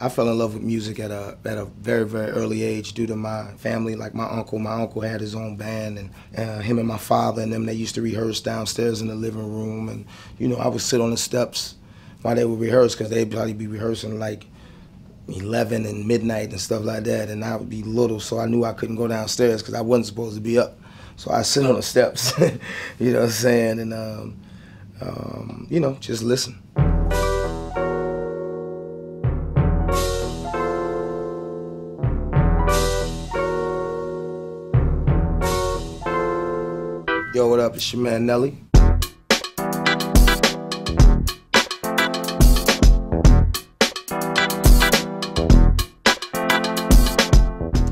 I fell in love with music at a very, very early age due to my family. Like my uncle. My uncle had his own band, and him and my father and them, they used to rehearse downstairs in the living room. And, you know, I would sit on the steps while they would rehearse, because they'd probably be rehearsing like 11 and midnight and stuff like that. And I would be little, so I knew I couldn't go downstairs because I wasn't supposed to be up. So I sit on the steps, you know what I'm saying? And, you know, just listen. Yo, what up? It's your man Nelly.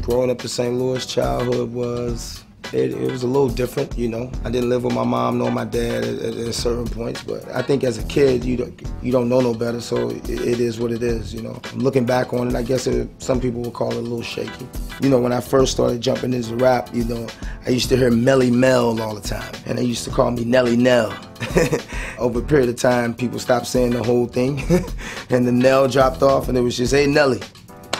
Growing up in St. Louis, childhood was, it was a little different, you know. I didn't live with my mom nor my dad at certain points, but I think as a kid, you don't know no better, so it is what it is, you know. Looking back on it, I guess some people would call it a little shaky. You know, when I first started jumping into rap, you know, I used to hear Melly Mel all the time, and they used to call me Nelly Nell. Over a period of time, people stopped saying the whole thing, and the Nell dropped off, and it was just, hey, Nelly.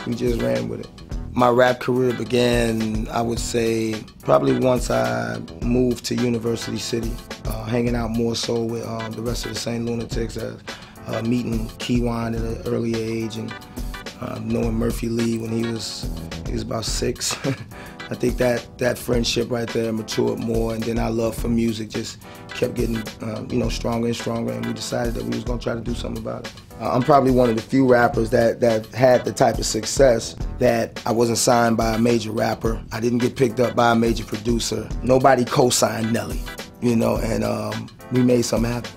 We just ran with it. My rap career began, I would say, probably once I moved to University City, hanging out more so with the rest of the St. Lunatics, meeting Keywine at an early age, and knowing Murphy Lee when he was about 6. I think that friendship right there matured more, and then our love for music just kept getting you know, stronger and stronger, and we decided that we was gonna try to do something about it. I'm probably one of the few rappers that had the type of success that I wasn't signed by a major rapper. I didn't get picked up by a major producer. Nobody co-signed Nelly, you know, and we made something happen.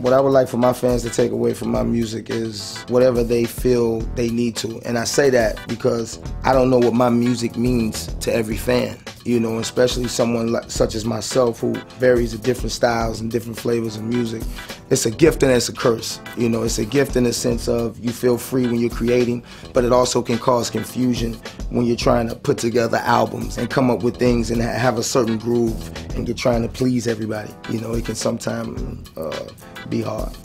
What I would like for my fans to take away from my music is whatever they feel they need to. And I say that because I don't know what my music means to every fan, you know, especially someone such as myself who varies the different styles and different flavors of music. It's a gift and it's a curse. You know, it's a gift in the sense of you feel free when you're creating, but it also can cause confusion when you're trying to put together albums and come up with things and have a certain groove, and you're trying to please everybody. You know, it can sometimes be hard.